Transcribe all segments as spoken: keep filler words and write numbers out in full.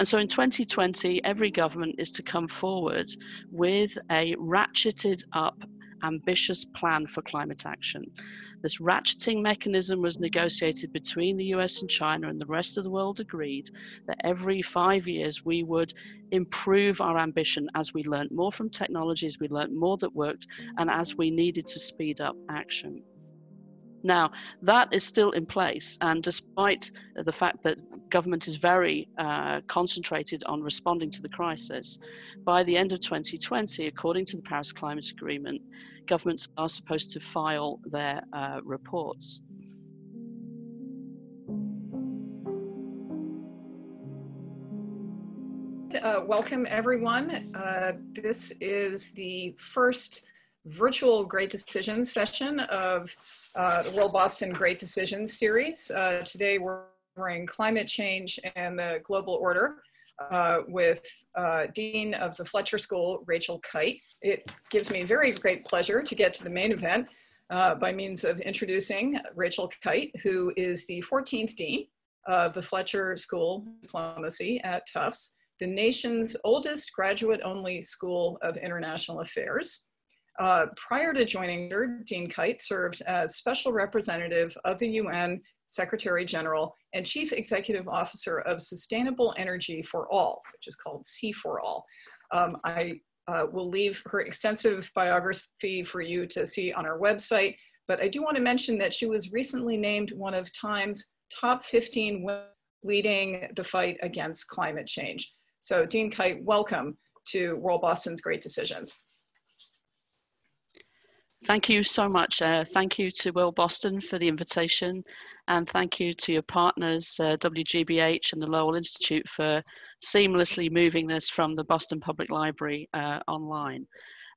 And so in twenty twenty, every government is to come forward with a ratcheted up ambitious plan for climate action. This ratcheting mechanism was negotiated between the U S and China, and the rest of the world agreed that every five years we would improve our ambition as we learned more from technologies, we learned more that worked, and as we needed to speed up action. Now, that is still in place, and despite the fact that government is very uh, concentrated on responding to the crisis, by the end of twenty twenty, according to the Paris Climate Agreement, governments are supposed to file their uh, reports. Uh, welcome, everyone. Uh, this is the first virtual Great Decisions session of uh, the World Boston Great Decisions series. Uh, today we're covering climate change and the global order uh, with uh, Dean of the Fletcher School, Rachel Kyte. It gives me very great pleasure to get to the main event uh, by means of introducing Rachel Kyte, who is the fourteenth Dean of the Fletcher School of Diplomacy at Tufts, the nation's oldest graduate-only school of international affairs. Uh, prior to joining her, Dean Kyte served as Special Representative of the U N Secretary General and Chief Executive Officer of Sustainable Energy for All, which is called SEforALL. Um, I uh, will leave her extensive biography for you to see on our website, but I do want to mention that she was recently named one of Time's top fifteen women leading the fight against climate change. So Dean Kyte, welcome to World Boston's Great Decisions. Thank you so much. Uh, thank you to World Boston for the invitation, and thank you to your partners, uh, W G B H and the Lowell Institute, for seamlessly moving this from the Boston Public Library uh, online.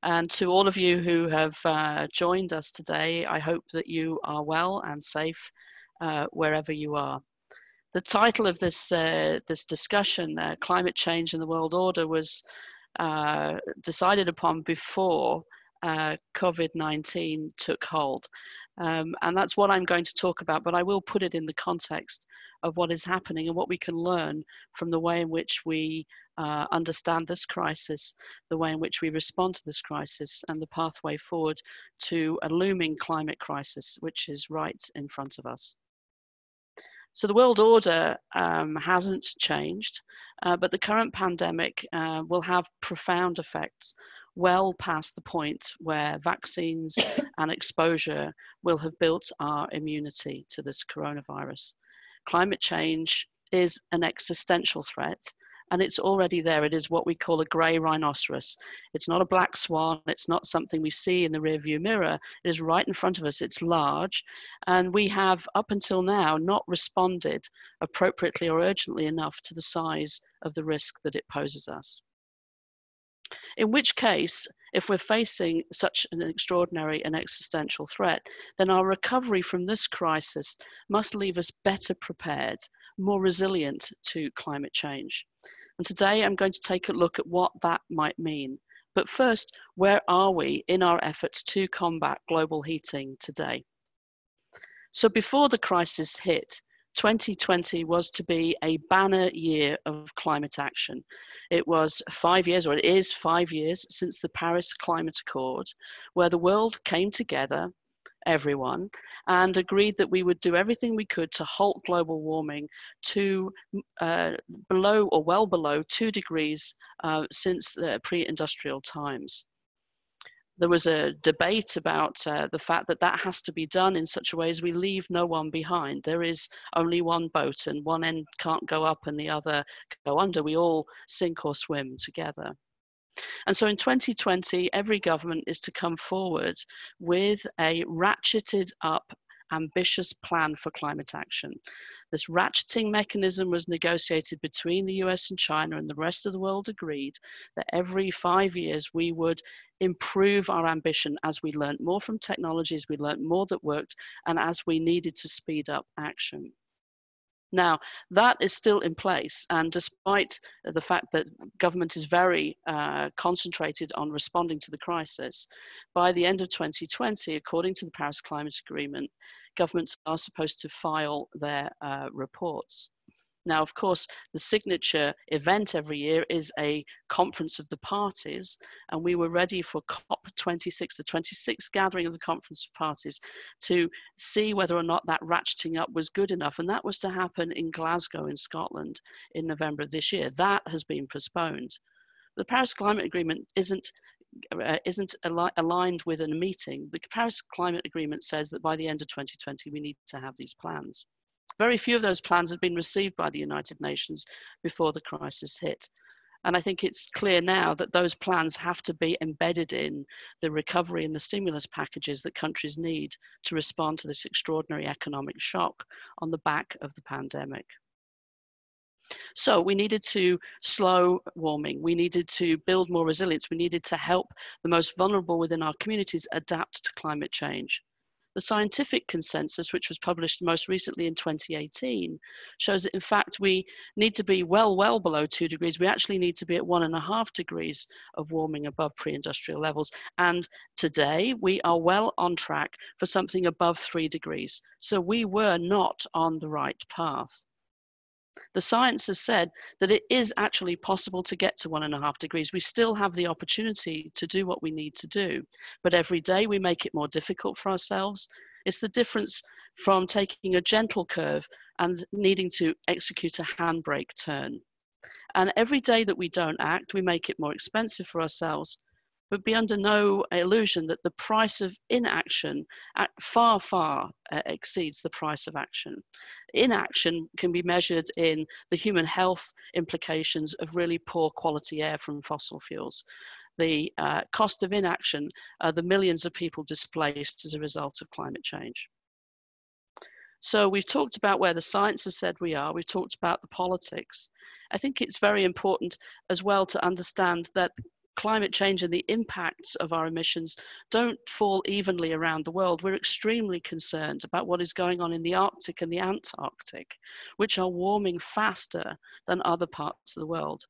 And to all of you who have uh, joined us today, I hope that you are well and safe uh, wherever you are. The title of this, uh, this discussion, uh, Climate Change and the World Order, was uh, decided upon before Uh, COVID nineteen took hold. Um, and that's what I'm going to talk about, but I will put it in the context of what is happening and what we can learn from the way in which we uh, understand this crisis, the way in which we respond to this crisis, and the pathway forward to a looming climate crisis, which is right in front of us. So the world order um, hasn't changed, uh, but the current pandemic uh, will have profound effects well past the point where vaccines and exposure will have built our immunity to this coronavirus. Climate change is an existential threat, and it's already there. It is what we call a grey rhinoceros. It's not a black swan. It's not something we see in the rearview mirror. It is right in front of us. It's large. And we have, up until now, not responded appropriately or urgently enough to the size of the risk that it poses us. In which case, if we're facing such an extraordinary and existential threat, then our recovery from this crisis must leave us better prepared, more resilient to climate change. And today I'm going to take a look at what that might mean. But first, where are we in our efforts to combat global heating today? So before the crisis hit, twenty twenty was to be a banner year of climate action. It was five years, or it is five years, since the Paris Climate Accord, where the world came together, everyone, and agreed that we would do everything we could to halt global warming to uh, below or well below two degrees uh, since uh, pre-industrial times. There was a debate about uh, the fact that that has to be done in such a way as we leave no one behind. There is only one boat, and one end can't go up and the other go under. We all sink or swim together. And so in twenty twenty, every government is to come forward with a ratcheted up ambitious plan for climate action. This ratcheting mechanism was negotiated between the U S and China, and the rest of the world agreed that every five years we would improve our ambition as we learned more from technologies, we learned more that worked, and as we needed to speed up action. Now, that is still in place, and despite the fact that government is very uh, concentrated on responding to the crisis, by the end of twenty twenty, according to the Paris Climate Agreement, governments are supposed to file their uh, reports. Now, of course, the signature event every year is a conference of the parties, and we were ready for COP twenty-six, the twenty-sixth gathering of the conference of parties, to see whether or not that ratcheting up was good enough. And that was to happen in Glasgow in Scotland in November of this year. That has been postponed. The Paris Climate Agreement isn't Uh, isn't al aligned with a meeting. The Paris Climate Agreement says that by the end of twenty twenty, we need to have these plans. Very few of those plans had been received by the United Nations before the crisis hit. And I think it's clear now that those plans have to be embedded in the recovery and the stimulus packages that countries need to respond to this extraordinary economic shock on the back of the pandemic. So we needed to slow warming, we needed to build more resilience, we needed to help the most vulnerable within our communities adapt to climate change. The scientific consensus, which was published most recently in twenty eighteen, shows that in fact we need to be well, well below two degrees. We actually need to be at one and a half degrees of warming above pre-industrial levels. And today we are well on track for something above three degrees. So we were not on the right path. The science has said that it is actually possible to get to one and a half degrees. We still have the opportunity to do what we need to do, but every day we make it more difficult for ourselves. It's the difference from taking a gentle curve and needing to execute a handbrake turn. And every day that we don't act, we make it more expensive for ourselves, but be under no illusion that the price of inaction far, far exceeds the price of action. Inaction can be measured in the human health implications of really poor quality air from fossil fuels. The uh, cost of inaction are the millions of people displaced as a result of climate change. So we've talked about where the science has said we are, we've talked about the politics. I think it's very important as well to understand that climate change and the impacts of our emissions don't fall evenly around the world. We're extremely concerned about what is going on in the Arctic and the Antarctic, which are warming faster than other parts of the world.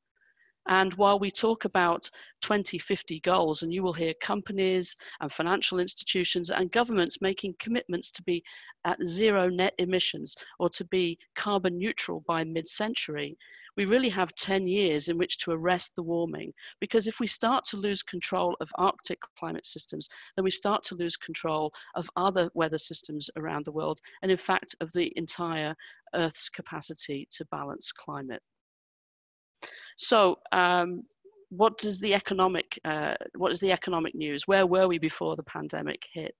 And while we talk about twenty fifty goals, and you will hear companies and financial institutions and governments making commitments to be at zero net emissions or to be carbon neutral by mid-century, we really have ten years in which to arrest the warming, because if we start to lose control of Arctic climate systems, then we start to lose control of other weather systems around the world, and in fact, of the entire Earth's capacity to balance climate. So, um, what does the economic, uh, what is the economic news? Where were we before the pandemic hit?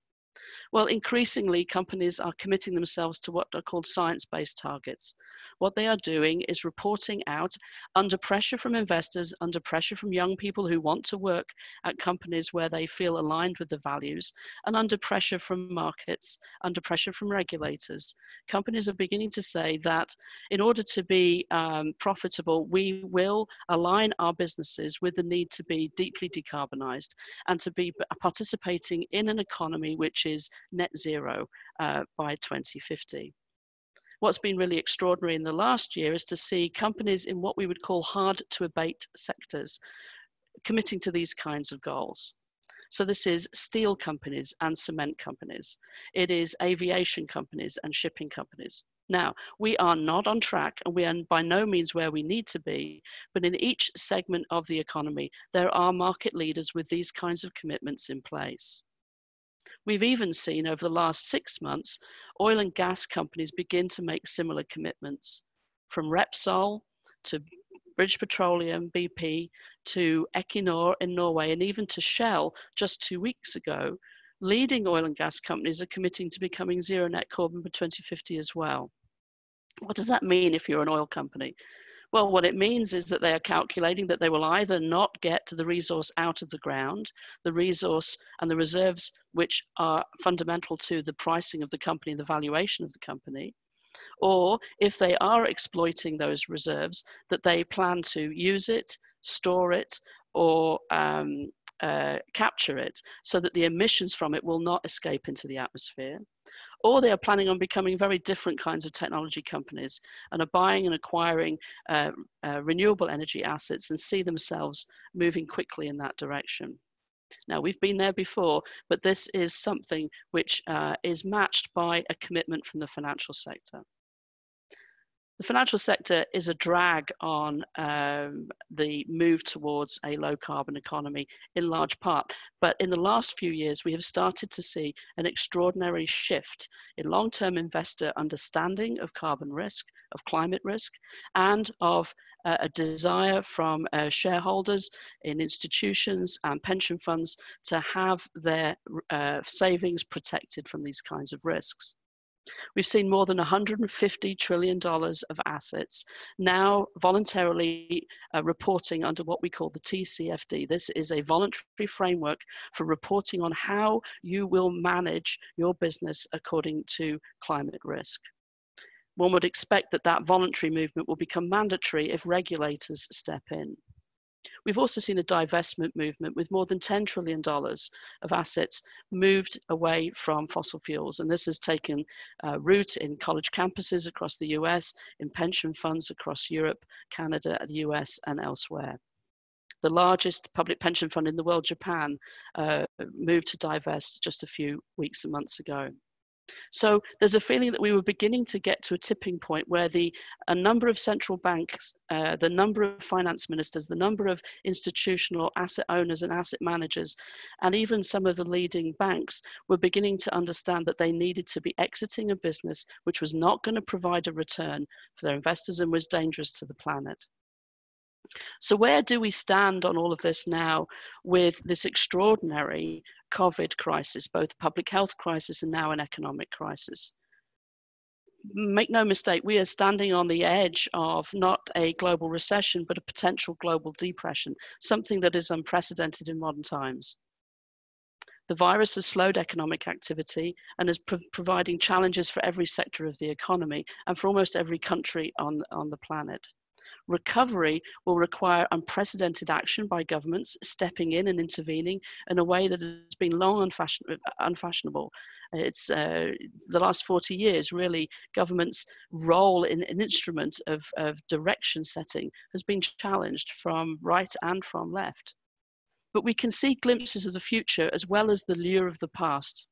Well, increasingly, companies are committing themselves to what are called science-based targets. What they are doing is reporting out under pressure from investors, under pressure from young people who want to work at companies where they feel aligned with the values, and under pressure from markets, under pressure from regulators. Companies are beginning to say that in order to be um, profitable, we will align our businesses with the need to be deeply decarbonized and to be participating in an economy which is net zero uh, by twenty fifty. What's been really extraordinary in the last year is to see companies in what we would call hard to abate sectors committing to these kinds of goals. So this is steel companies and cement companies. It is aviation companies and shipping companies. Now, we are not on track, and we are by no means where we need to be, but in each segment of the economy, there are market leaders with these kinds of commitments in place. We've even seen over the last six months, oil and gas companies begin to make similar commitments, from Repsol to British Petroleum, B P, to Equinor in Norway, and even to Shell just two weeks ago. Leading oil and gas companies are committing to becoming zero net carbon by twenty fifty as well. What does that mean if you're an oil company? Well, what it means is that they are calculating that they will either not get the resource out of the ground, the resource and the reserves which are fundamental to the pricing of the company, the valuation of the company, or if they are exploiting those reserves, that they plan to use it, store it, or um, uh, capture it so that the emissions from it will not escape into the atmosphere. Or they are planning on becoming very different kinds of technology companies and are buying and acquiring uh, uh, renewable energy assets and see themselves moving quickly in that direction. Now, we've been there before, but this is something which uh, is matched by a commitment from the financial sector. The financial sector is a drag on um, the move towards a low carbon economy in large part. But in the last few years, we have started to see an extraordinary shift in long-term investor understanding of carbon risk, of climate risk, and of uh, a desire from uh, shareholders in institutions and pension funds to have their uh, savings protected from these kinds of risks. We've seen more than one hundred fifty trillion dollars of assets now voluntarily uh, reporting under what we call the T C F D. This is a voluntary framework for reporting on how you will manage your business according to climate risk. One would expect that that voluntary movement will become mandatory if regulators step in. We've also seen a divestment movement with more than ten trillion dollars of assets moved away from fossil fuels. And this has taken uh, root in college campuses across the U S, in pension funds across Europe, Canada, the U S, and elsewhere. The largest public pension fund in the world, Japan, uh, moved to divest just a few weeks and months ago. So there's a feeling that we were beginning to get to a tipping point where the a number of central banks, uh, the number of finance ministers, the number of institutional asset owners and asset managers, and even some of the leading banks were beginning to understand that they needed to be exiting a business which was not going to provide a return for their investors and was dangerous to the planet. So where do we stand on all of this now with this extraordinary COVID crisis, both public health crisis and now an economic crisis? Make no mistake, we are standing on the edge of not a global recession, but a potential global depression, something that is unprecedented in modern times. The virus has slowed economic activity and is pro- providing challenges for every sector of the economy and for almost every country on, on the planet. Recovery will require unprecedented action by governments stepping in and intervening in a way that has been long unfashion- unfashionable. It's uh, the last forty years, really, government's role in an instrument of, of direction setting has been challenged from right and from left. But we can see glimpses of the future as well as the lure of the past.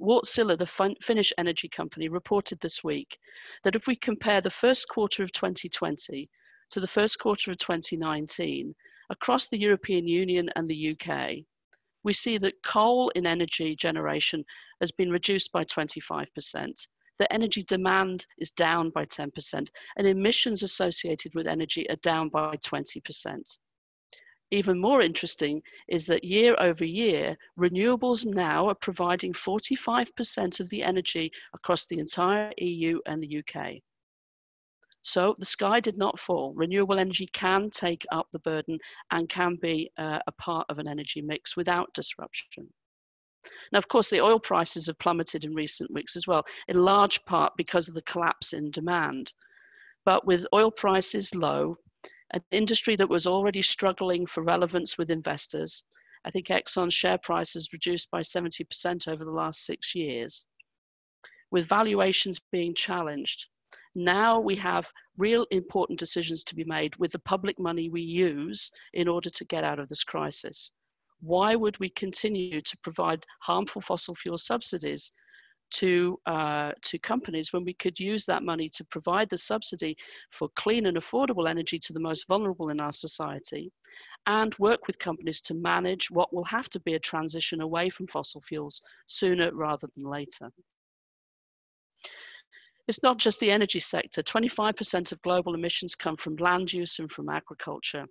Wärtsilä, the Finnish energy company, reported this week that if we compare the first quarter of twenty twenty to the first quarter of twenty nineteen, across the European Union and the U K, we see that coal in energy generation has been reduced by twenty-five percent, that energy demand is down by ten percent, and emissions associated with energy are down by twenty percent. Even more interesting is that year over year, renewables now are providing forty-five percent of the energy across the entire E U and the U K. So the sky did not fall. Renewable energy can take up the burden and can be uh, a part of an energy mix without disruption. Now, of course, the oil prices have plummeted in recent weeks as well, in large part because of the collapse in demand. But with oil prices low, an industry that was already struggling for relevance with investors. I think Exxon's share price has reduced by seventy percent over the last six years. With valuations being challenged, now we have real important decisions to be made with the public money we use in order to get out of this crisis. Why would we continue to provide harmful fossil fuel subsidies to uh, to companies when we could use that money to provide the subsidy for clean and affordable energy to the most vulnerable in our society, and work with companies to manage what will have to be a transition away from fossil fuels sooner rather than later? It's not just the energy sector. twenty-five percent of global emissions come from land use and from agriculture.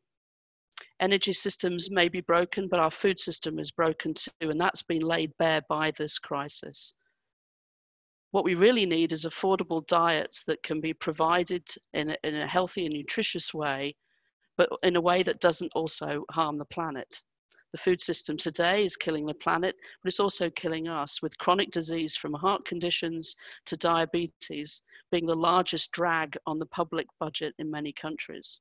Energy systems may be broken, but our food system is broken too, and that's been laid bare by this crisis. What we really need is affordable diets that can be provided in a, in a healthy and nutritious way, but in a way that doesn't also harm the planet. The food system today is killing the planet, but it's also killing us, with chronic disease from heart conditions to diabetes being the largest drag on the public budget in many countries.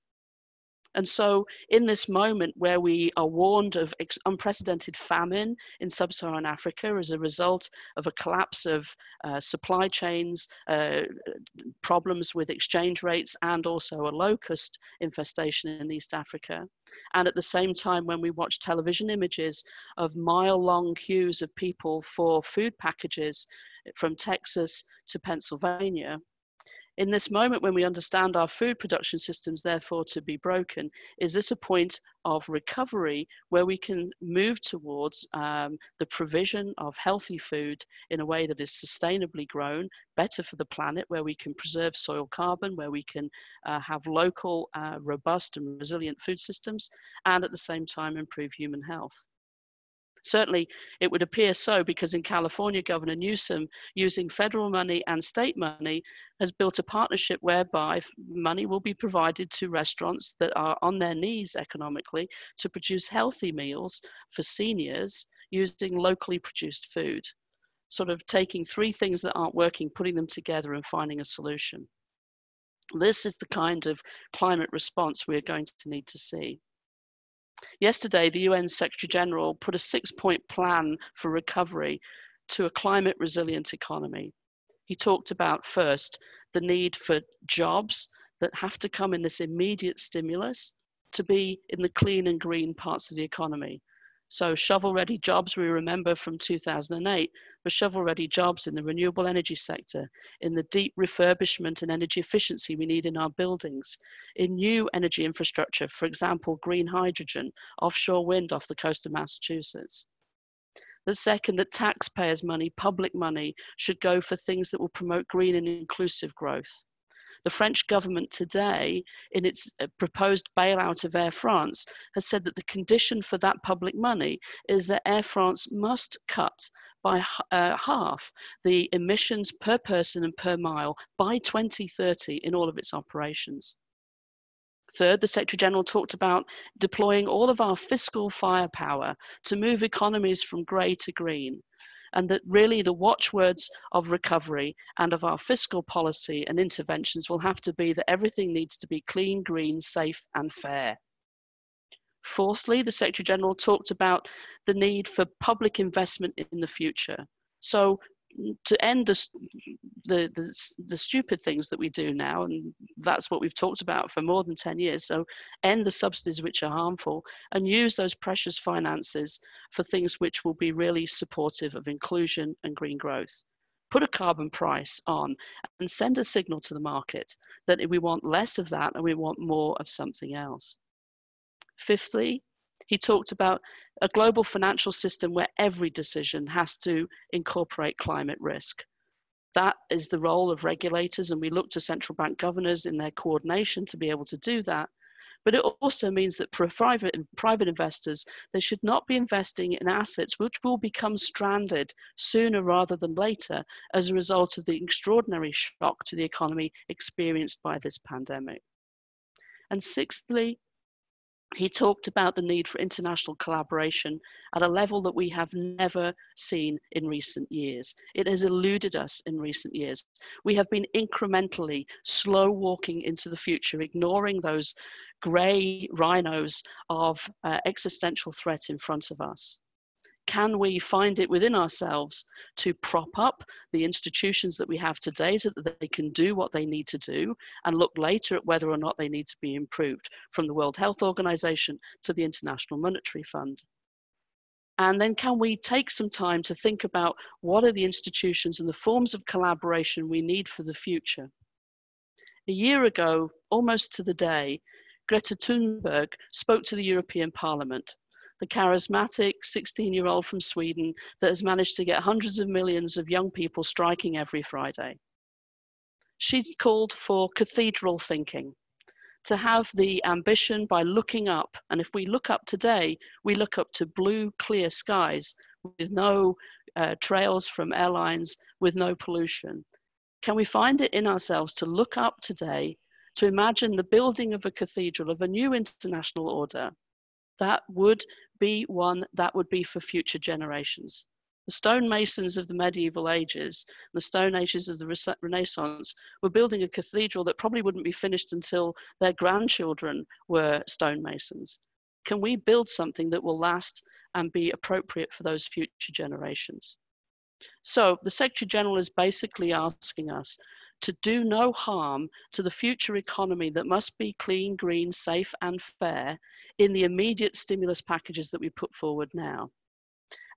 And so in this moment where we are warned of ex- unprecedented famine in sub-Saharan Africa as a result of a collapse of uh, supply chains, uh, problems with exchange rates, and also a locust infestation in East Africa. And at the same time, when we watch television images of mile-long queues of people for food packages from Texas to Pennsylvania, In this moment when we understand our food production systems, therefore, to be broken, is this a point of recovery where we can move towards um, the provision of healthy food in a way that is sustainably grown, better for the planet, where we can preserve soil carbon, where we can uh, have local, uh, robust and resilient food systems, and at the same time improve human health? Certainly, it would appear so, because in California, Governor Newsom, using federal money and state money, has built a partnership whereby money will be provided to restaurants that are on their knees economically to produce healthy meals for seniors using locally produced food. Sort of taking three things that aren't working, putting them together and finding a solution. This is the kind of climate response we're going to need to see. Yesterday, the U N Secretary General put a six-point plan for recovery to a climate-resilient economy. He talked about, first, the need for jobs that have to come in this immediate stimulus to be in the clean and green parts of the economy. So shovel-ready jobs, we remember from two thousand eight, were shovel-ready jobs in the renewable energy sector, in the deep refurbishment and energy efficiency we need in our buildings, in new energy infrastructure, for example, green hydrogen, offshore wind off the coast of Massachusetts. The second, that taxpayers' money, public money, should go for things that will promote green and inclusive growth. The French government today, in its proposed bailout of Air France, has said that the condition for that public money is that Air France must cut by uh, half the emissions per person and per mile by twenty thirty in all of its operations. Third, the Secretary General talked about deploying all of our fiscal firepower to move economies from grey to green. And that really the watchwords of recovery and of our fiscal policy and interventions will have to be that everything needs to be clean, green, safe and fair. Fourthly, the Secretary General talked about the need for public investment in the future. So to end the, the, the, the stupid things that we do now, and that's what we've talked about for more than ten years, so end the subsidies which are harmful and use those precious finances for things which will be really supportive of inclusion and green growth. Put a carbon price on and send a signal to the market that we want less of that and we want more of something else. Fifthly, he talked about a global financial system where every decision has to incorporate climate risk. That is the role of regulators, and we look to central bank governors in their coordination to be able to do that. But it also means that for private, private investors, they should not be investing in assets which will become stranded sooner rather than later as a result of the extraordinary shock to the economy experienced by this pandemic. And sixthly, he talked about the need for international collaboration at a level that we have never seen in recent years. It has eluded us in recent years. We have been incrementally slow walking into the future, ignoring those grey rhinos of uh, existential threat in front of us. Can we find it within ourselves to prop up the institutions that we have today so that they can do what they need to do and look later at whether or not they need to be improved, from the World Health Organization to the International Monetary Fund? And then can we take some time to think about what are the institutions and the forms of collaboration we need for the future? A year ago, almost to the day, Greta Thunberg spoke to the European Parliament. The charismatic sixteen-year-old from Sweden that has managed to get hundreds of millions of young people striking every Friday. She's called for cathedral thinking, to have the ambition by looking up. And if we look up today, we look up to blue, clear skies with no uh, trails from airlines, with no pollution. Can we find it in ourselves to look up today, to imagine the building of a cathedral, of a new international order? That would be one that would be for future generations. The stonemasons of the medieval ages, the stone ages of the Renaissance, were building a cathedral that probably wouldn't be finished until their grandchildren were stonemasons. Can we build something that will last and be appropriate for those future generations? So the Secretary General is basically asking us to do no harm to the future economy that must be clean, green, safe and fair in the immediate stimulus packages that we put forward now.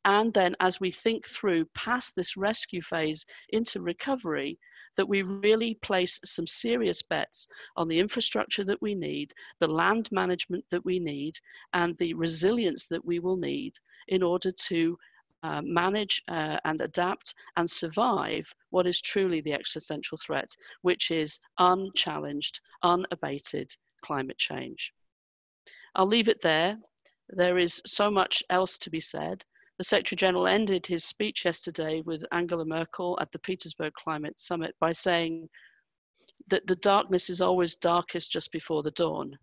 And then as we think through past this rescue phase into recovery, that we really place some serious bets on the infrastructure that we need, the land management that we need, and the resilience that we will need in order to Uh, manage uh, and adapt and survive what is truly the existential threat, which is unchallenged, unabated climate change. I'll leave it there. There is so much else to be said. The Secretary-General ended his speech yesterday with Angela Merkel at the Petersburg Climate Summit by saying that the darkness is always darkest just before the dawn.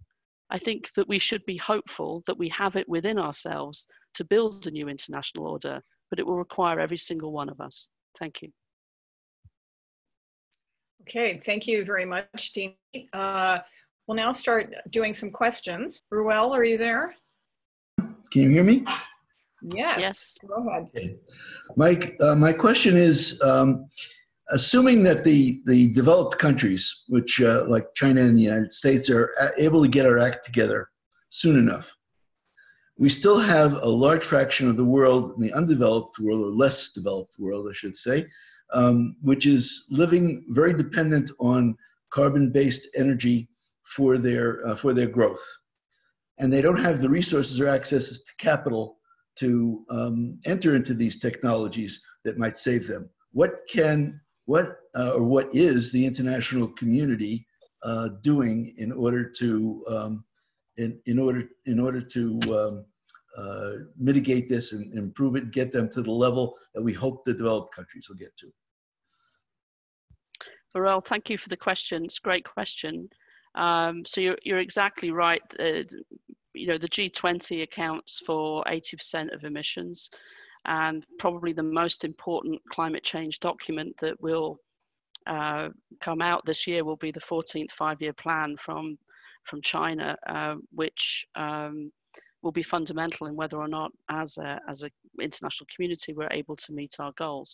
I think that we should be hopeful that we have it within ourselves to build a new international order, but it will require every single one of us. Thank you. Okay, thank you very much, Dean. Uh, we'll now start doing some questions. Ruel, are you there? Can you hear me? Yes, yes. Go ahead. Okay. Mike, uh, my question is, um, assuming that the, the developed countries, which uh, like China and the United States, are able to get our act together soon enough, we still have a large fraction of the world, in the undeveloped world, or less developed world, I should say, um, which is living very dependent on carbon-based energy for their, uh, for their growth. And they don't have the resources or access to capital to um, enter into these technologies that might save them. What can, what, uh, or what is the international community uh, doing in order to um, In, in order, in order to um, uh, mitigate this and improve it, get them to the level that we hope the developed countries will get to? Laurel, thank you for the question. It's a great question. Um, so you're, you're exactly right. Uh, you know, the G twenty accounts for eighty percent of emissions, and probably the most important climate change document that will uh, come out this year will be the fourteenth five-year plan from from China, uh, which um, will be fundamental in whether or not, as a as an international community, we're able to meet our goals.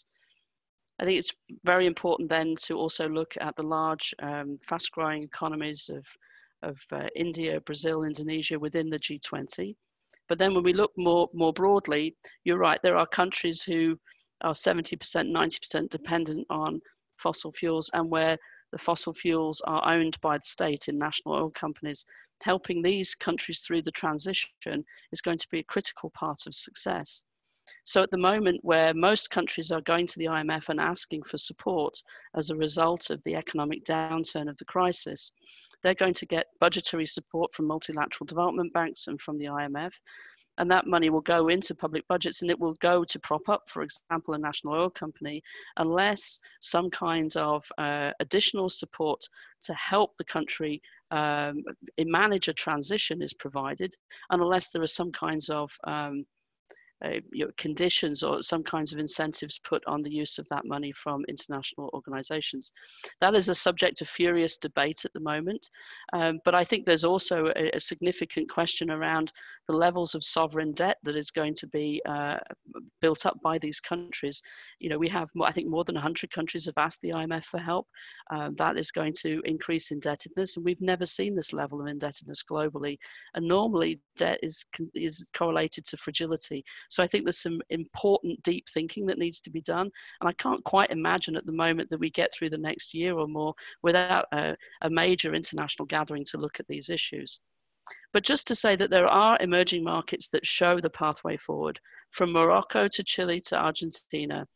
I think it's very important then to also look at the large, um, fast-growing economies of of uh, India, Brazil, Indonesia within the G twenty. But then, when we look more more broadly, you're right. There are countries who are seventy percent, ninety percent dependent on fossil fuels, and where the fossil fuels are owned by the state in national oil companies. Helping these countries through the transition is going to be a critical part of success. So at the moment, where most countries are going to the I M F and asking for support as a result of the economic downturn of the crisis, they're going to get budgetary support from multilateral development banks and from the I M F. And that money will go into public budgets, and it will go to prop up, for example, a national oil company, unless some kind of uh, additional support to help the country um, manage a transition is provided, and unless there are some kinds of um, uh, you know, conditions or some kinds of incentives put on the use of that money from international organizations. That is a subject of furious debate at the moment. Um, but I think there's also a, a significant question around the levels of sovereign debt that is going to be uh, built up by these countries. You know, we have, I think, more than one hundred countries have asked the I M F for help. Um, that is going to increase indebtedness. And we've never seen this level of indebtedness globally. And normally debt is, is correlated to fragility. So I think there's some important deep thinking that needs to be done. And I can't quite imagine at the moment that we get through the next year or more without a, a major international gathering to look at these issues. But just to say that there are emerging markets that show the pathway forward, from Morocco to Chile to Argentina,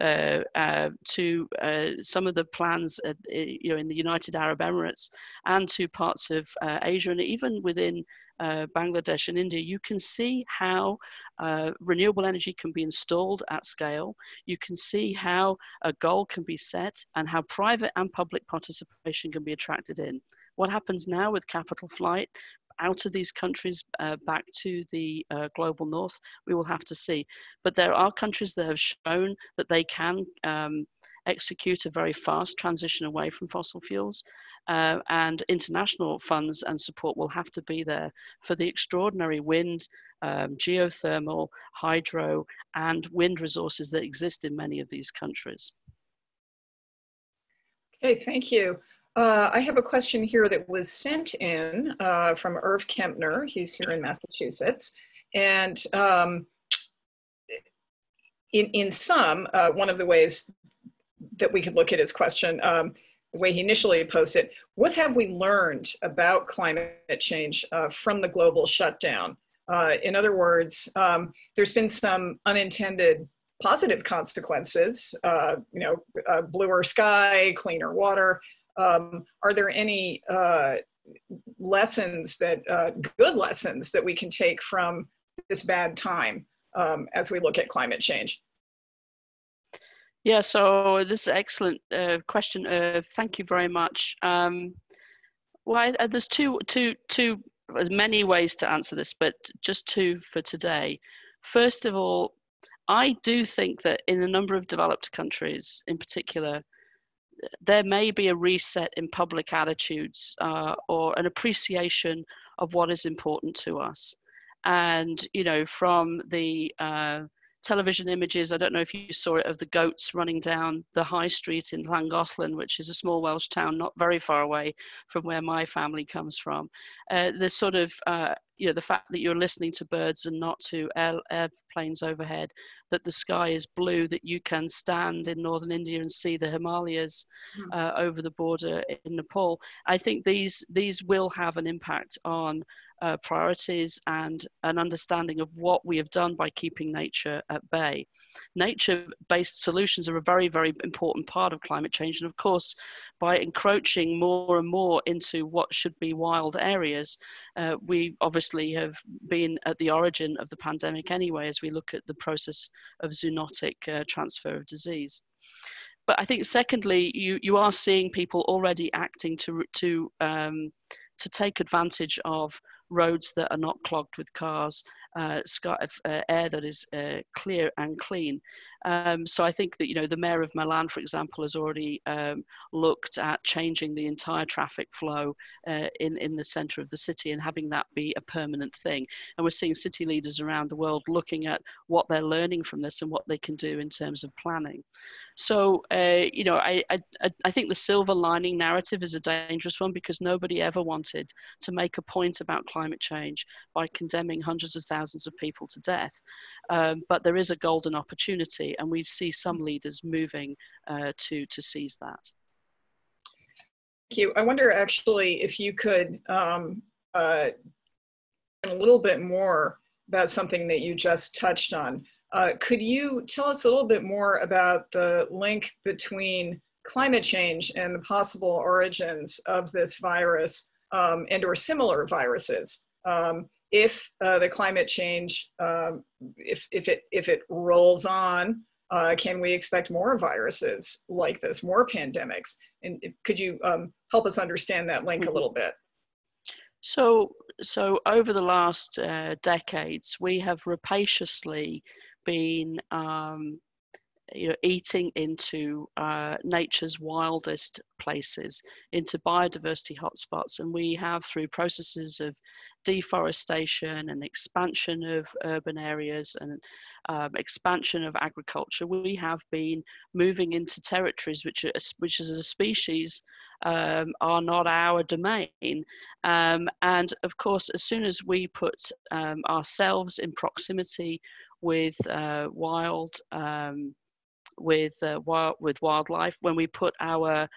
uh, uh, to uh, some of the plans uh, you know, in the United Arab Emirates, and to parts of uh, Asia, and even within Uh, Bangladesh and India, you can see how uh, renewable energy can be installed at scale. You can see how a goal can be set and how private and public participation can be attracted in. What happens now with capital flight out of these countries uh, back to the uh, global north, we will have to see. But there are countries that have shown that they can um, execute a very fast transition away from fossil fuels. Uh, and international funds and support will have to be there for the extraordinary wind, um, geothermal, hydro, and wind resources that exist in many of these countries. Okay, thank you. Uh, I have a question here that was sent in uh, from Irv Kempner. He's here in Massachusetts. And um, in, in sum, uh, one of the ways that we could look at his question, um, the way he initially posed it. What have we learned about climate change uh, from the global shutdown? Uh, in other words, um, there's been some unintended positive consequences, uh, you know, uh, bluer sky, cleaner water. Um, are there any uh, lessons that, uh, good lessons that we can take from this bad time um, as we look at climate change? Yeah, so this is an excellent uh, question. Uh, thank you very much. Um, well, I, there's two, two, two, there's many ways to answer this, but just two for today. First of all, I do think that in a number of developed countries in particular, there may be a reset in public attitudes uh, or an appreciation of what is important to us. And, you know, from the uh, television images, I don't know if you saw it, of the goats running down the high street in Llangollen, which is a small Welsh town not very far away from where my family comes from. Uh, the sort of, uh, you know, the fact that you're listening to birds and not to air, airplanes overhead, that the sky is blue, that you can stand in northern India and see the Himalayas mm. uh, over the border in Nepal. I think these, these will have an impact on Uh, priorities and an understanding of what we have done by keeping nature at bay. Nature-based solutions are a very, very important part of climate change. And of course, by encroaching more and more into what should be wild areas, uh, we obviously have been at the origin of the pandemic anyway, as we look at the process of zoonotic uh, transfer of disease. But I think secondly, you, you are seeing people already acting to, to, um, to take advantage of roads that are not clogged with cars, uh, sky, uh, air that is uh, clear and clean. Um, so I think that, you know, the mayor of Milan, for example, has already um, looked at changing the entire traffic flow uh, in, in the centre of the city and having that be a permanent thing. And we're seeing city leaders around the world looking at what they're learning from this and what they can do in terms of planning. So, uh, you know, I, I, I think the silver lining narrative is a dangerous one, because nobody ever wanted to make a point about climate change by condemning hundreds of thousands of people to death. Um, but there is a golden opportunity, and we see some leaders moving uh, to, to seize that. Thank you. I wonder actually if you could um, uh, a little bit more about something that you just touched on. Uh, could you tell us a little bit more about the link between climate change and the possible origins of this virus um, and or similar viruses? Um, If uh, the climate change, um, if, if, it, if it rolls on, uh, can we expect more viruses like this, more pandemics? And if, could you um, help us understand that link a little bit? So, so over the last uh, decades, we have rapaciously been um, you know, eating into uh, nature's wildest places, into biodiversity hotspots. And we have, through processes of deforestation and expansion of urban areas and um, expansion of agriculture, we have been moving into territories which, are, which as a species um, are not our domain. Um, and of course, as soon as we put um, ourselves in proximity with uh, wild, um, with uh, wild with wildlife, when we put our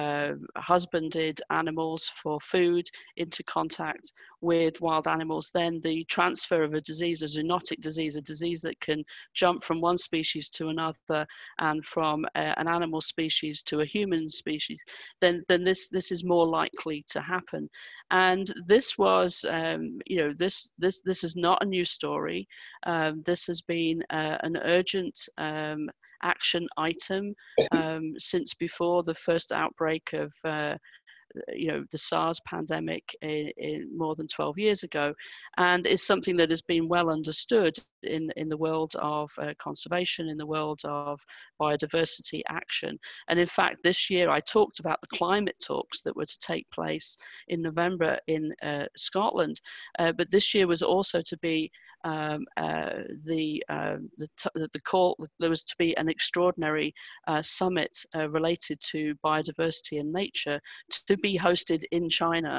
uh, husbanded animals for food into contact with wild animals, then the transfer of a disease, a zoonotic disease, a disease that can jump from one species to another and from a, an animal species to a human species, then then this this is more likely to happen. And this was, um, you know, this this this is not a new story. Um, this has been uh, an urgent um, action item um, since before the first outbreak of uh, you know, the SARS pandemic in, in more than twelve years ago, and is something that has been well understood in, in the world of uh, conservation, in the world of biodiversity action. And in fact, this year I talked about the climate talks that were to take place in November in uh, Scotland, uh, but this year was also to be Um, uh, the, uh, the, the call, there was to be an extraordinary uh, summit uh, related to biodiversity and nature to be hosted in China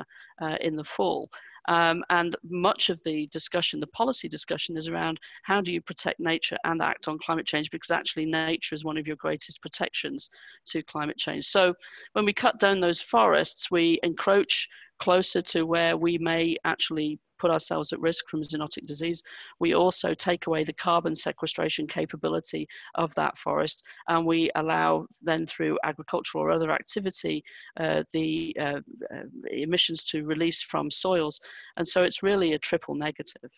uh, in the fall. Um, and much of the discussion, the policy discussion, is around how do you protect nature and act on climate change, because actually nature is one of your greatest protections to climate change. So when we cut down those forests, we encroach closer to where we may actually put ourselves at risk from zoonotic disease. We also take away the carbon sequestration capability of that forest, and we allow then through agricultural or other activity uh, the uh, uh, emissions to release from soils. And so it's really a triple negative.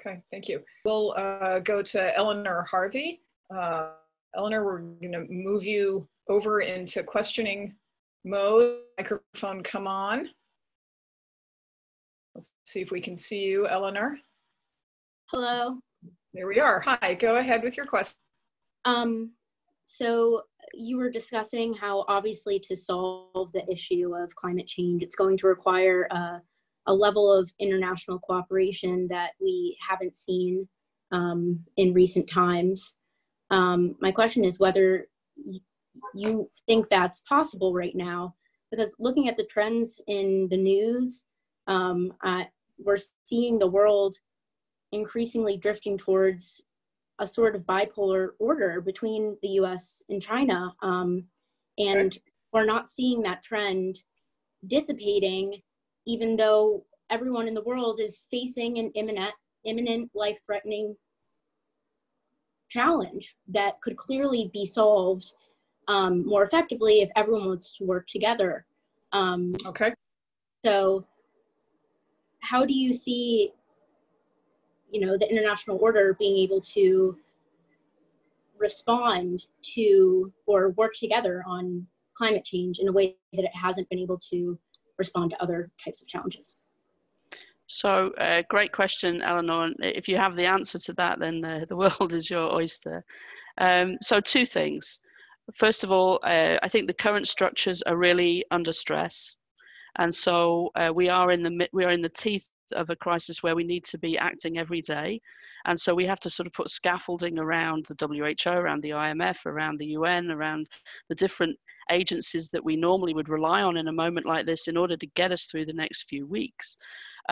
Okay, thank you. We'll uh, go to Eleanor Harvey. Uh, Eleanor, we're going to move you over into questioning mode. Microphone, come on. Let's see if we can see you, Eleanor. Hello. There we are. Hi, go ahead with your question. Um, so you were discussing how obviously to solve the issue of climate change, it's going to require a, a level of international cooperation that we haven't seen um, in recent times. Um, my question is whether you think that's possible right now, because looking at the trends in the news, um, uh, we're seeing the world increasingly drifting towards a sort of bipolar order between the U S and China. Um, and okay. We're not seeing that trend dissipating, even though everyone in the world is facing an imminent, imminent life-threatening challenge that could clearly be solved Um, more effectively if everyone wants to work together. Um, okay. So how do you see, you know, the international order being able to respond to or work together on climate change in a way that it hasn't been able to respond to other types of challenges? So uh, great question, Eleanor. If you have the answer to that, then uh, the world is your oyster. Um, so two things. First of all, uh, I think the current structures are really under stress, and so uh, we are in the we are in the teeth of a crisis where we need to be acting every day, and so we have to sort of put scaffolding around the W H O, around the I M F, around the U N, around the different agencies that we normally would rely on in a moment like this in order to get us through the next few weeks.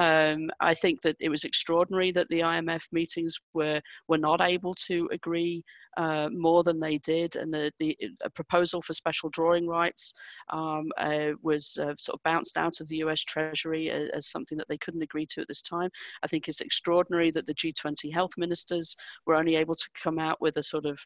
Um, I think that it was extraordinary that the I M F meetings were were not able to agree uh, more than they did, and the, the a proposal for special drawing rights um, uh, was uh, sort of bounced out of the U S Treasury as, as something that they couldn't agree to at this time. I think it's extraordinary that the G twenty health ministers were only able to come out with a sort of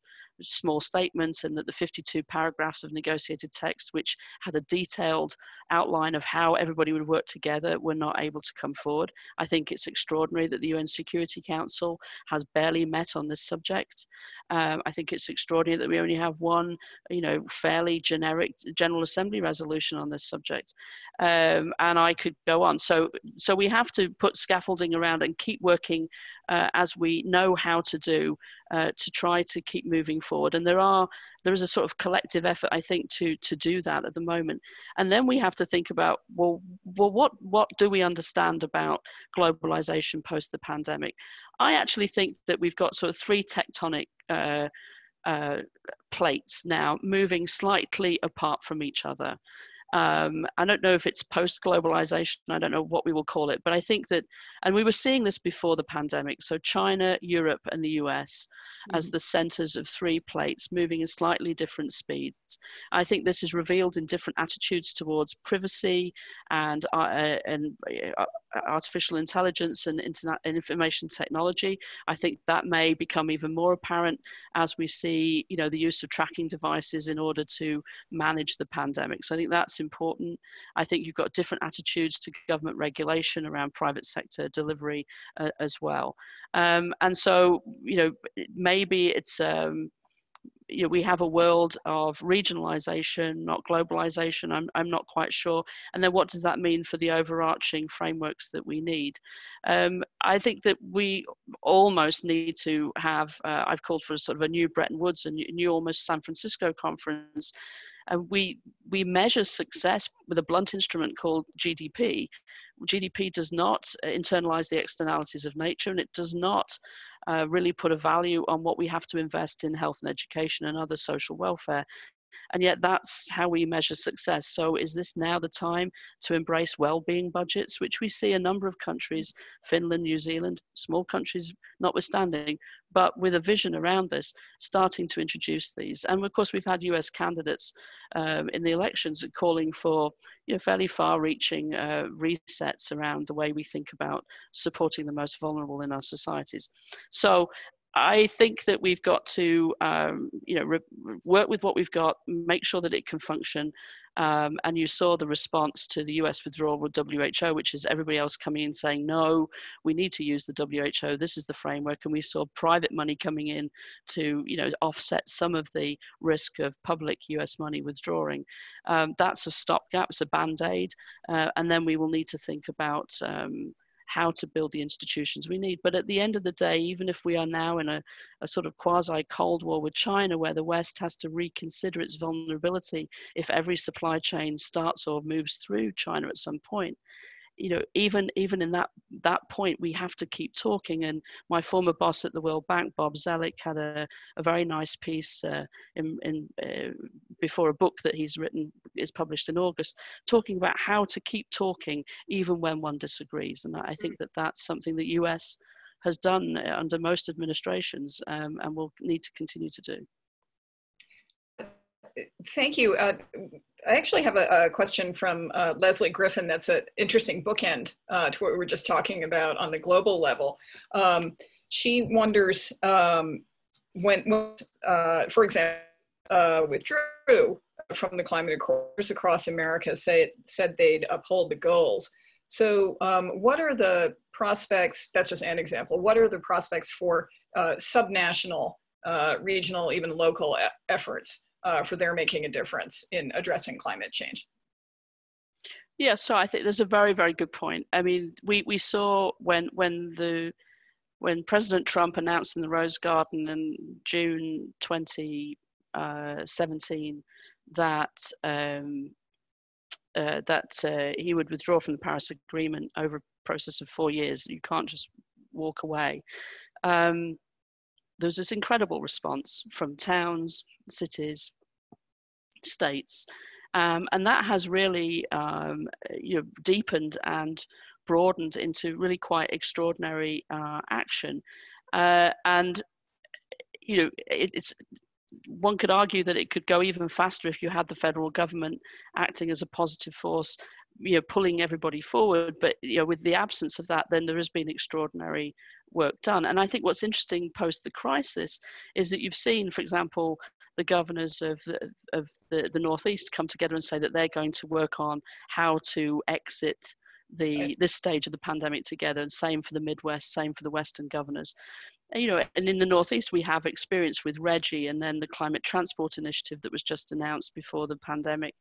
small statement, and that the fifty-two paragraphs of negotiated text, which had a detailed outline of how everybody would work together, were not able to come forward. I think it's extraordinary that the U N Security Council has barely met on this subject. Um, I think it's extraordinary that we only have one, you know, fairly generic General Assembly resolution on this subject. Um, and I could go on. So, so we have to put scaffolding around and keep working Uh, as we know how to do uh, to try to keep moving forward. And there are there is a sort of collective effort, I think, to to do that at the moment. And then we have to think about, well, well what what do we understand about globalization post the pandemic? I actually think that we've got sort of three tectonic uh, uh, plates now moving slightly apart from each other. Um, I don't know if it's post-globalization, I don't know what we will call it, but I think that, and we were seeing this before the pandemic, so China, Europe, and the U S mm-hmm. as the centers of three plates moving in slightly different speeds. I think this is revealed in different attitudes towards privacy and, uh, and uh, artificial intelligence and internet and information technology. I think that may become even more apparent as we see, you know, the use of tracking devices in order to manage the pandemic. So I think that's important. I think you've got different attitudes to government regulation around private sector delivery uh, as well. Um, and so, you know, maybe it's, um, you know, we have a world of regionalization, not globalization. I'm, I'm not quite sure. And then what does that mean for the overarching frameworks that we need? Um, I think that we almost need to have, uh, I've called for a sort of a new Bretton Woods, a new, new almost San Francisco conference. And we, we measure success with a blunt instrument called G D P. G D P does not internalize the externalities of nature, and it does not uh, really put a value on what we have to invest in health and education and other social welfare And yet that's how we measure success. So is this now the time to embrace well-being budgets, which we see a number of countries, Finland, New Zealand, small countries notwithstanding, but with a vision around this, starting to introduce these. And of course, we've had U S candidates um, in the elections calling for you know, fairly far-reaching uh, resets around the way we think about supporting the most vulnerable in our societies. So I think that we've got to um, you know, re work with what we've got, make sure that it can function. Um, and you saw the response to the U S withdrawal with W H O, which is everybody else coming in saying, no, we need to use the W H O. This is the framework. And we saw private money coming in to you know, offset some of the risk of public U S money withdrawing. Um, that's a stopgap, it's a band-aid. Uh, and then we will need to think about um, how to build the institutions we need. But at the end of the day, even if we are now in a, a sort of quasi-Cold War with China, where the West has to reconsider its vulnerability if every supply chain starts or moves through China at some point, you know, even even in that that point, we have to keep talking. And my former boss at the World Bank, Bob Zelick, had a, a very nice piece uh, in, in uh, before a book that he's written is published in August, talking about how to keep talking even when one disagrees. And I think that that's something that U S has done under most administrations um, and will need to continue to do. Thank you. Uh, I actually have a, a question from uh, Leslie Griffin. That's an interesting bookend uh, to what we were just talking about on the global level. Um, she wonders um, when, uh, for example, uh, withdrew from the climate accords across America, say, said they'd uphold the goals. So um, what are the prospects, that's just an example, what are the prospects for uh, subnational, uh, regional, even local e- efforts? Uh, for their making a difference in addressing climate change? Yeah, so I think there's a very, very good point. I mean, we, we saw when when the when President Trump announced in the Rose Garden in June twenty seventeen that um, uh, that uh, he would withdraw from the Paris Agreement over a process of four years. You can't just walk away. Um, there's this incredible response from towns, cities, states, um, and that has really um, you know, deepened and broadened into really quite extraordinary uh, action. Uh, and you know, it, it's one could argue that it could go even faster if you had the federal government acting as a positive force, you know, pulling everybody forward. But you know, with the absence of that, then there has been extraordinary work done. And I think what's interesting post the crisis is that you've seen, for example, the governors of the, of the, the Northeast come together and say that they're going to work on how to exit the right. this stage of the pandemic together, and same for the Midwest, same for the Western governors. You know, and in the Northeast, we have experience with REGI and then the Climate Transport Initiative that was just announced before the pandemic.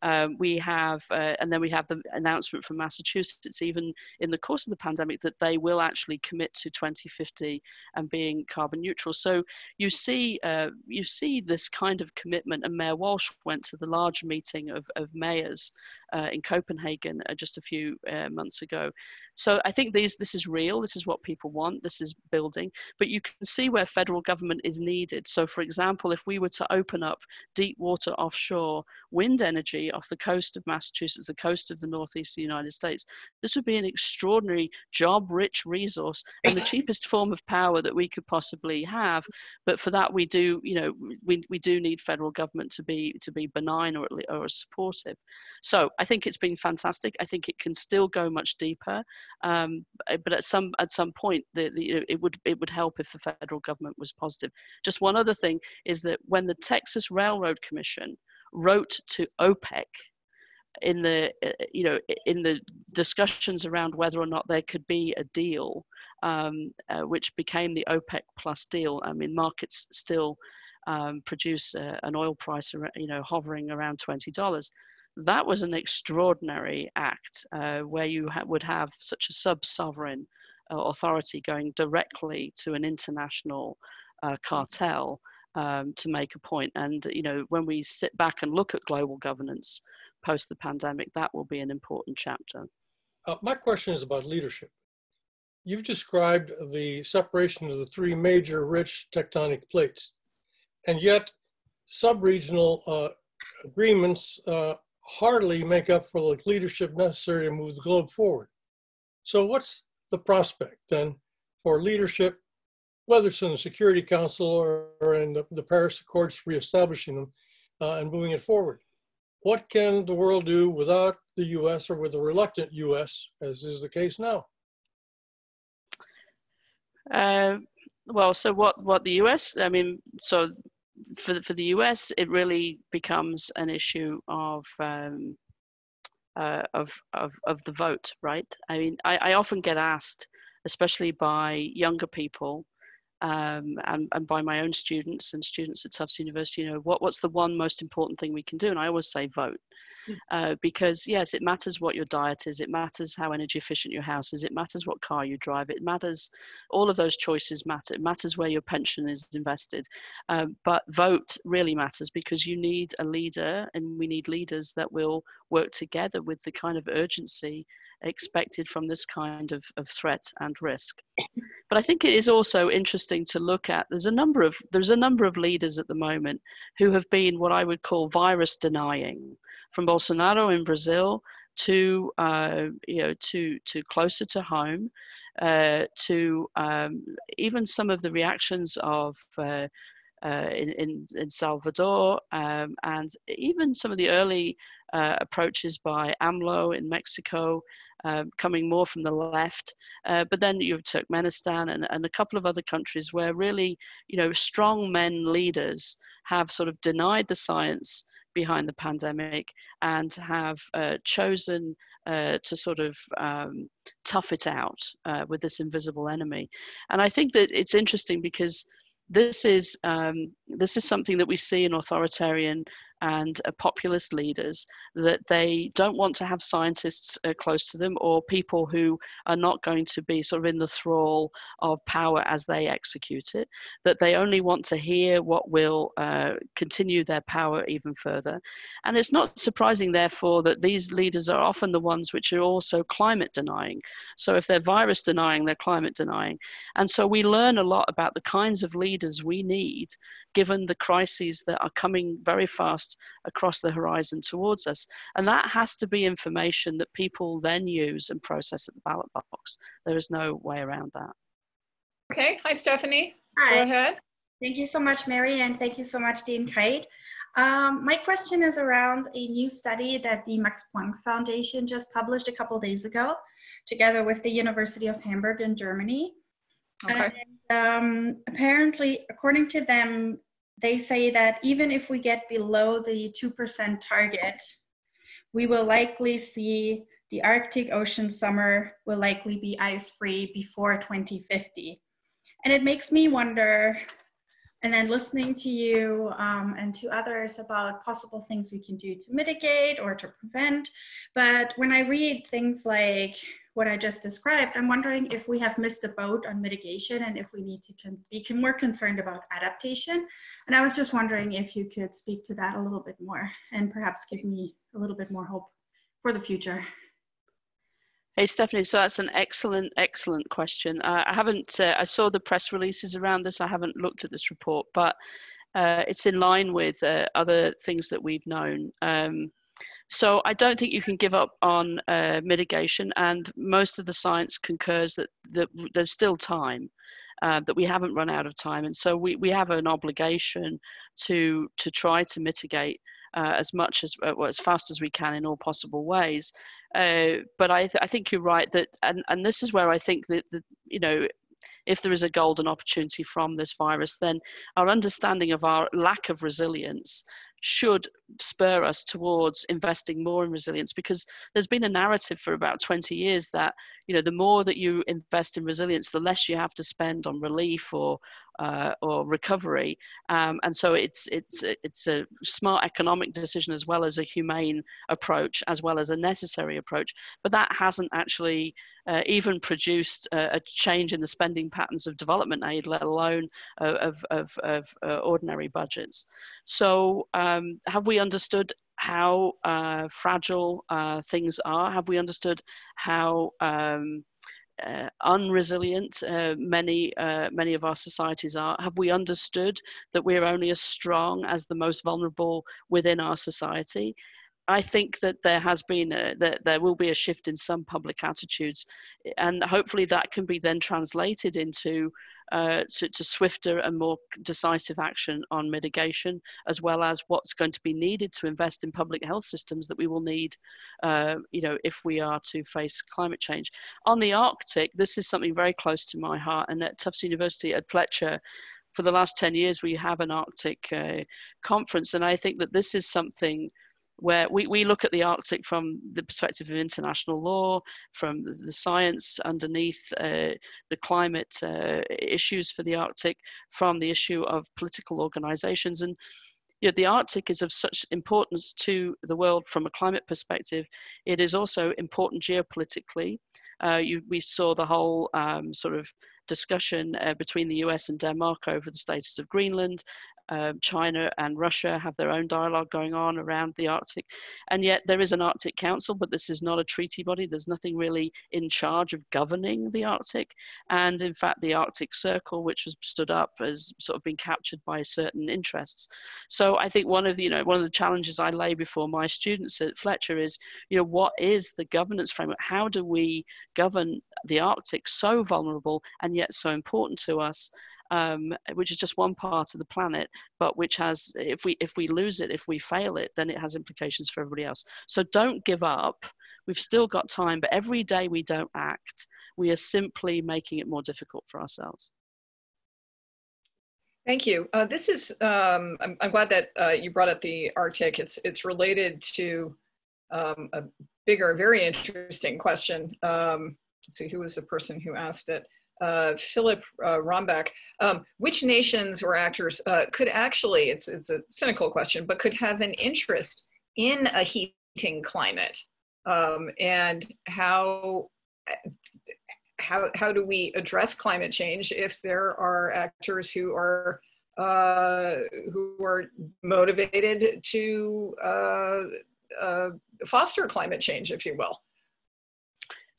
Um, we have, uh, and then we have the announcement from Massachusetts, even in the course of the pandemic, that they will actually commit to twenty fifty and being carbon neutral. So you see, uh, you see this kind of commitment. And Mayor Walsh went to the large meeting of, of mayors uh, in Copenhagen uh, just a few uh, months ago. So I think these, this is real. This is what people want. This is building. But you can see where federal government is needed. So, for example, if we were to open up deep water offshore wind energy off the coast of Massachusetts, the coast of the Northeast of the United States, this would be an extraordinary job-rich resource and the cheapest form of power that we could possibly have. But for that, we do, you know, we, we do need federal government to be to be benign or, or supportive. So I think it's been fantastic. I think it can still go much deeper. Um, but at some at some point, the, the, you know, it would it would help if the federal government was positive. Just one other thing is that when the Texas Railroad Commission wrote to OPEC in the you know in the discussions around whether or not there could be a deal, um, uh, which became the OPEC plus deal. I mean, markets still um, produce uh, an oil price you know hovering around twenty dollars. That was an extraordinary act uh, where you ha would have such a sub-sovereign authority going directly to an international uh, cartel um, to make a point. And you know, when we sit back and look at global governance post the pandemic, that will be an important chapter. Uh, my question is about leadership. You've described the separation of the three major rich tectonic plates, and yet sub-regional uh, agreements uh, hardly make up for the leadership necessary to move the globe forward. So what's the prospect then for leadership, whether it's in the Security Council or, or in the, the Paris Accords, reestablishing them uh, and moving it forward? What can the world do without the U S or with the reluctant U S, as is the case now? Uh, well, so what, what the U S, I mean, so for the, for the U S, it really becomes an issue of, um, uh, of, of, of the vote, right? I mean, I, I often get asked, especially by younger people, Um, and, and by my own students and students at Tufts University, you know, what, what's the one most important thing we can do? And I always say vote, uh, because yes, it matters what your diet is, it matters how energy efficient your house is, it matters what car you drive, it matters, all of those choices matter, it matters where your pension is invested. Um, but vote really matters, because you need a leader, and we need leaders that will work together with the kind of urgency expected from this kind of, of threat and risk. But I think it is also interesting to look at, there's a number of there's a number of leaders at the moment who have been what I would call virus denying, from Bolsonaro in Brazil to uh, you know to to closer to home, uh, to um, even some of the reactions of uh, Uh, in, in, in Salvador, um, and even some of the early uh, approaches by AMLO in Mexico, uh, coming more from the left. Uh, but then you have Turkmenistan and, and a couple of other countries where really, you know, strong men leaders have sort of denied the science behind the pandemic and have uh, chosen uh, to sort of um, tough it out uh, with this invisible enemy. And I think that it's interesting because This is um, this is something that we see in authoritarian and uh, populist leaders, that they don't want to have scientists uh, close to them, or people who are not going to be sort of in the thrall of power as they execute it, that they only want to hear what will uh, continue their power even further. And it's not surprising, therefore, that these leaders are often the ones which are also climate denying. So if they're virus denying, they're climate denying. And so we learn a lot about the kinds of leaders we need, given the crises that are coming very fast across the horizon towards us. And that has to be information that people then use and process at the ballot box. There is no way around that. Okay, hi Stephanie, hi. Go ahead. Thank you so much, Mary, and thank you so much, Dean Kyte. Um, my question is around a new study that the Max Planck Foundation just published a couple days ago, together with the University of Hamburg in Germany. Okay. And um, apparently, according to them, they say that even if we get below the two percent target, we will likely see the Arctic Ocean summer will likely be ice-free before twenty fifty. And it makes me wonder, and then listening to you um, and to others about possible things we can do to mitigate or to prevent. But when I read things like what I just described, I'm wondering if we have missed the boat on mitigation and if we need to con be more concerned about adaptation. And I was just wondering if you could speak to that a little bit more and perhaps give me a little bit more hope for the future. Hey, Stephanie, so that's an excellent, excellent question. Uh, I haven't, uh, I saw the press releases around this. I haven't looked at this report, but uh, it's in line with uh, other things that we've known. Um, so I don't think you can give up on uh, mitigation, and most of the science concurs that, that there's still time, uh, that we haven't run out of time. And so we, we have an obligation to, to try to mitigate Uh, as much as, well, as fast as we can in all possible ways. Uh, but I, th I think you're right that, and, and this is where I think that, that, you know, if there is a golden opportunity from this virus, then our understanding of our lack of resilience should spur us towards investing more in resilience, because there's been a narrative for about twenty years that, you know, the more that you invest in resilience, the less you have to spend on relief or uh, or recovery, um, and so it's it's it's a smart economic decision as well as a humane approach, as well as a necessary approach. But that hasn't actually uh, even produced a, a change in the spending patterns of development aid, let alone of of, of uh, ordinary budgets. So. Um, Um, have we understood how uh, fragile uh, things are? Have we understood how um, uh, unresilient. Uh, many, uh, many of our societies are. Have we understood that we're only as strong as the most vulnerable within our society? I think that there has been, a, that there will be a shift in some public attitudes, and hopefully that can be then translated into uh, to, to swifter and more decisive action on mitigation, as well as what's going to be needed to invest in public health systems that we will need, uh, you know, if we are to face climate change. On the Arctic, this is something very close to my heart, and at Tufts University at Fletcher, for the last ten years, we have an Arctic uh, conference, and I think that this is something where we, we look at the Arctic from the perspective of international law, from the science underneath uh, the climate uh, issues for the Arctic, from the issue of political organizations. And you know, the Arctic is of such importance to the world from a climate perspective. It is also important geopolitically. Uh, you, we saw the whole um, sort of discussion uh, between the U S and Denmark over the status of Greenland. Um, China and Russia have their own dialogue going on around the Arctic, and yet there is an Arctic Council, but this is not a treaty body. There's nothing really in charge of governing the Arctic, and in fact the Arctic Circle, which was stood up, has sort of been captured by certain interests. So I think one of the, you know, one of the challenges I lay before my students at Fletcher is, you know, what is the governance framework? How do we govern the Arctic, so vulnerable and yet so important to us? Um, which is just one part of the planet, but which has, if we if we lose it, if we fail it, then it has implications for everybody else. So don't give up. We've still got time, but every day we don't act, we are simply making it more difficult for ourselves. Thank you. Uh, this is, um, I'm, I'm glad that uh, you brought up the Arctic. It's, it's related to um, a bigger, very interesting question. Um, let's see, who was the person who asked it? Uh, Philip uh, Rombach, um, which nations or actors uh, could actually, it's, it's a cynical question, but could have an interest in a heating climate? Um, and how, how, how do we address climate change if there are actors who are, uh, who are motivated to uh, uh, foster climate change, if you will?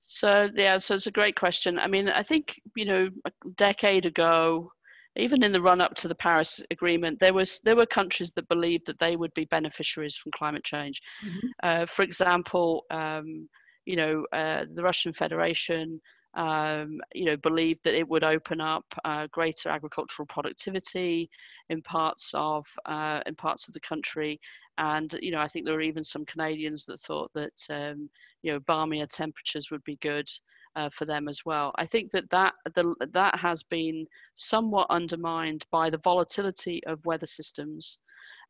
So, yeah, so it's a great question. I mean, I think, you know, a decade ago, even in the run-up to the Paris Agreement, there was there were countries that believed that they would be beneficiaries from climate change. Mm-hmm. Uh, for example, um, you know, uh, the Russian Federation, um, you know, believed that it would open up uh, greater agricultural productivity in parts of uh, in parts of the country. And, you know, I think there were even some Canadians that thought that, um, you know, balmier temperatures would be good uh, for them as well. I think that that, the, that has been somewhat undermined by the volatility of weather systems.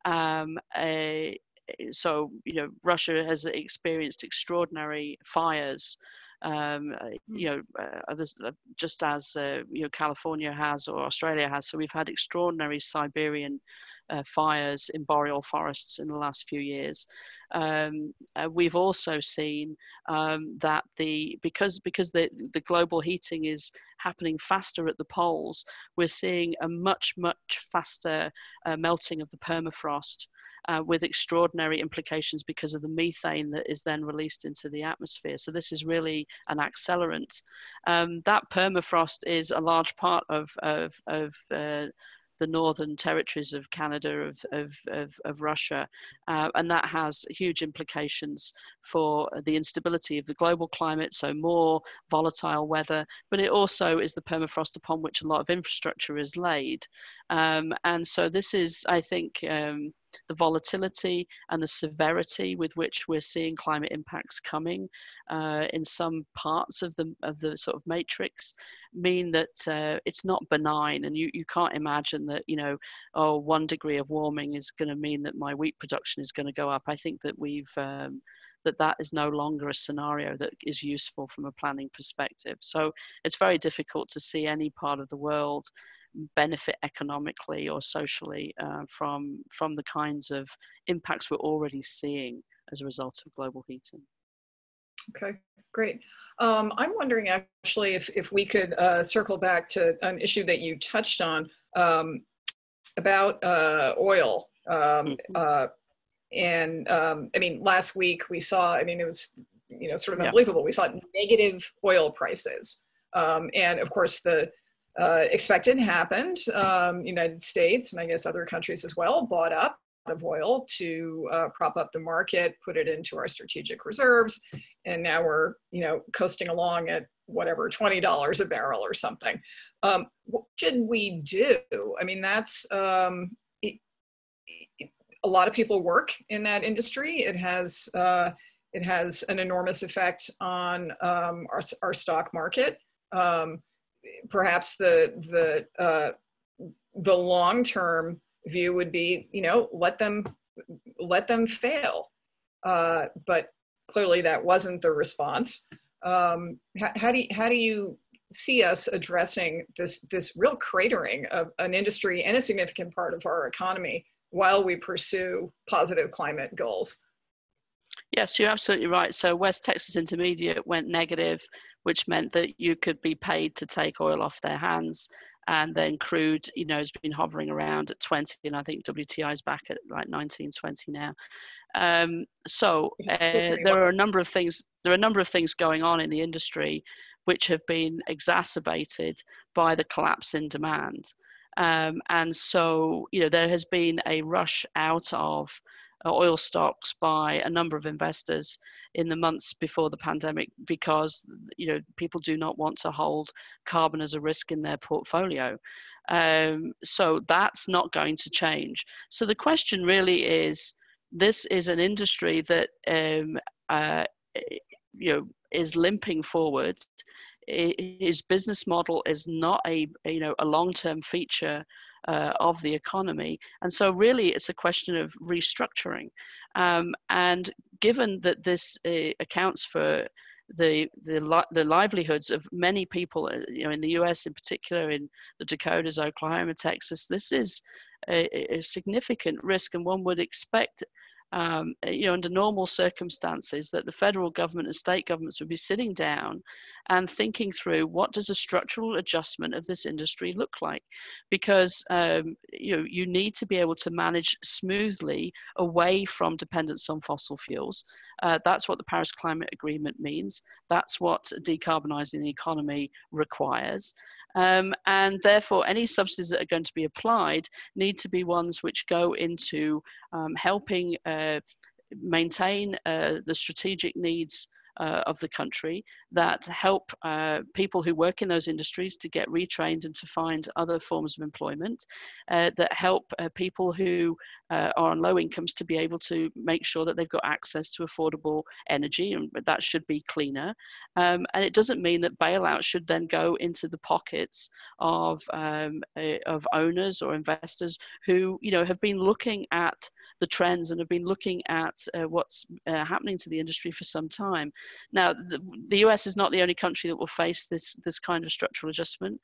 Um, a, so, you know, Russia has experienced extraordinary fires. Um, you know, uh, others, uh, just as uh, you know, California has, or Australia has. So we've had extraordinary Siberian uh, fires in boreal forests in the last few years. Um, uh, we've also seen um, that the because because the the global heating is happening faster at the poles, we're seeing a much much faster uh, melting of the permafrost, uh, with extraordinary implications because of the methane that is then released into the atmosphere. So this is really an accelerant. Um, that permafrost is a large part of of, of uh, the northern territories of Canada, of, of, of, of Russia. Uh, and that has huge implications for the instability of the global climate, so more volatile weather, but it also is the permafrost upon which a lot of infrastructure is laid. Um, and so this is, I think, um, the volatility and the severity with which we're seeing climate impacts coming uh, in some parts of the of the sort of matrix mean that uh, it's not benign, and you, you can't imagine that, you know, oh, one degree of warming is going to mean that my wheat production is going to go up. I think that we've um, that that is no longer a scenario that is useful from a planning perspective. So it's very difficult to see any part of the world benefit economically or socially uh, from from the kinds of impacts we're already seeing as a result of global heating. Okay, great. Um, I'm wondering actually if, if we could uh, circle back to an issue that you touched on um, about uh, oil. Um, mm-hmm. uh, and um, I mean, last week we saw, I mean, it was, you know, sort of unbelievable. Yeah. We saw negative oil prices. Um, and of course, the uh, expected happened. Um, United States, and I guess other countries as well, bought up of oil to uh, prop up the market, put it into our strategic reserves. And now we're, you know, coasting along at whatever, twenty dollars a barrel or something. Um, what should we do? I mean, that's, um, it, it, a lot of people work in that industry. It has, uh, it has an enormous effect on um, our, our stock market. Um, perhaps the, the, uh, the long-term view would be, you know, let them, let them fail. Uh, but clearly that wasn't the response. Um, how, how do you, how do you see us addressing this, this real cratering of an industry and a significant part of our economy while we pursue positive climate goals? Yes, you're absolutely right. So West Texas Intermediate went negative, which meant that you could be paid to take oil off their hands. And then crude, you know, has been hovering around at twenty, and I think W T I is back at like nineteen, twenty now. Um, so uh, there are a number of things. There are a number of things going on in the industry, which have been exacerbated by the collapse in demand. Um, and so, you know, there has been a rush out of oil stocks by a number of investors in the months before the pandemic, because, you know, people do not want to hold carbon as a risk in their portfolio. Um, so that's not going to change. So the question really is, this is an industry that um, uh, you know, is limping forward. Its business model is not a, you know, a long-term feature Uh, of the economy. And so really it's a question of restructuring. Um, and given that this uh, accounts for the, the, li the livelihoods of many people, you know, in the U S in particular, in the Dakotas, Oklahoma, Texas, this is a, a significant risk. And one would expect, um, you know, under normal circumstances, that the federal government and state governments would be sitting down and thinking through, what does a structural adjustment of this industry look like? Because um, you know, you need to be able to manage smoothly away from dependence on fossil fuels. Uh, that's what the Paris Climate Agreement means. That's what decarbonising the economy requires. Um, and therefore, any subsidies that are going to be applied need to be ones which go into um, helping uh, maintain uh, the strategic needs Uh, of the country, that help uh, people who work in those industries to get retrained and to find other forms of employment, uh, that help uh, people who uh, are on low incomes to be able to make sure that they've got access to affordable energy, and that should be cleaner. Um, and it doesn't mean that bailouts should then go into the pockets of, um, uh, of owners or investors who, you know, have been looking at the trends and have been looking at uh, what's uh, happening to the industry for some time. Now, the, the U S is not the only country that will face this, this kind of structural adjustment.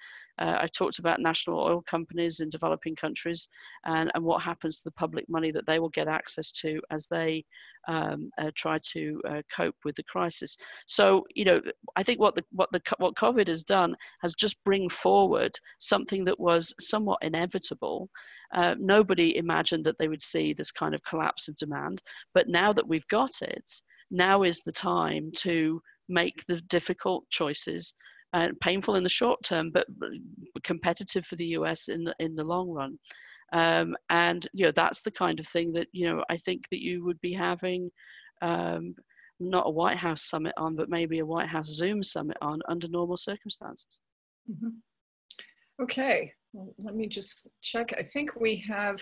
Uh, I talked about national oil companies in developing countries and, and what happens to the public money that they will get access to as they um, uh, try to uh, cope with the crisis. So, you know, I think what, the, what, the, what COVID has done has just bring forward something that was somewhat inevitable. Uh, nobody imagined that they would see this kind of collapse of demand, but now that we've got it, now is the time to make the difficult choices, uh, painful in the short term, but competitive for the U S in the, in the long run. Um, and, you know, that's the kind of thing that, you know, I think that you would be having um, not a White House summit on, but maybe a White House Zoom summit on under normal circumstances. Mm-hmm. Okay, well, let me just check. I think we have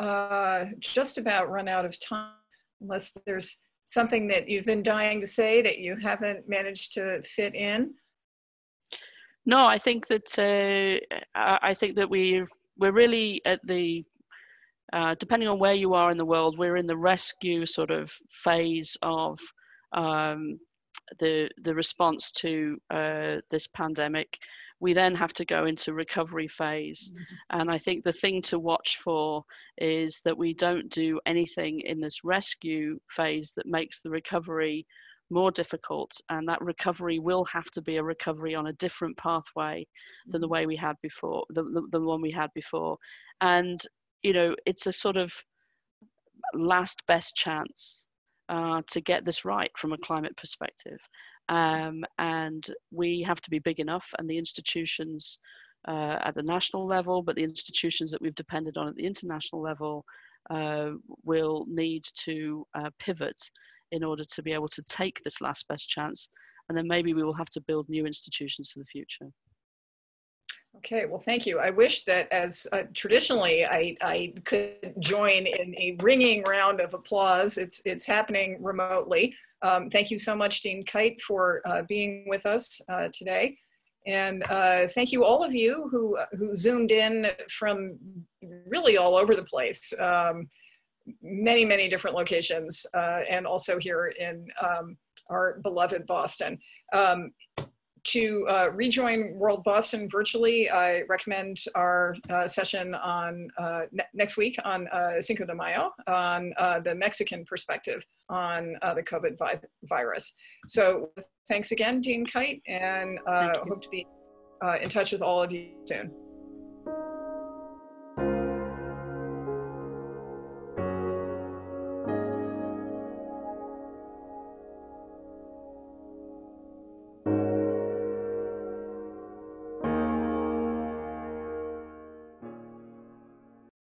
uh, just about run out of time, unless there's something that you've been dying to say that you haven't managed to fit in? No, I think that uh, I think that we we're really at the uh, depending on where you are in the world, we're in the rescue sort of phase of um, the the response to uh, this pandemic. We then have to go into recovery phase. Mm-hmm. And I think the thing to watch for is that we don't do anything in this rescue phase that makes the recovery more difficult. And that recovery will have to be a recovery on a different pathway than the way we had before, the, the, the one we had before. And, you know, it's a sort of last best chance Uh, to get this right from a climate perspective. Um, and we have to be big enough, and the institutions uh, at the national level, but the institutions that we've depended on at the international level uh, will need to uh, pivot in order to be able to take this last best chance. And then maybe we will have to build new institutions for the future. Okay, well, thank you. I wish that as uh, traditionally I, I could join in a ringing round of applause. It's, it's happening remotely. Um, thank you so much, Dean Kyte, for uh, being with us uh, today. And uh, thank you all of you who, who zoomed in from really all over the place, um, many, many different locations, uh, and also here in um, our beloved Boston. Um, To uh, rejoin World Boston virtually, I recommend our uh, session on uh, ne next week on uh, Cinco de Mayo on uh, the Mexican perspective on uh, the COVID vi virus. So thanks again, Dean Kyte, and uh, hope to be uh, in touch with all of you soon.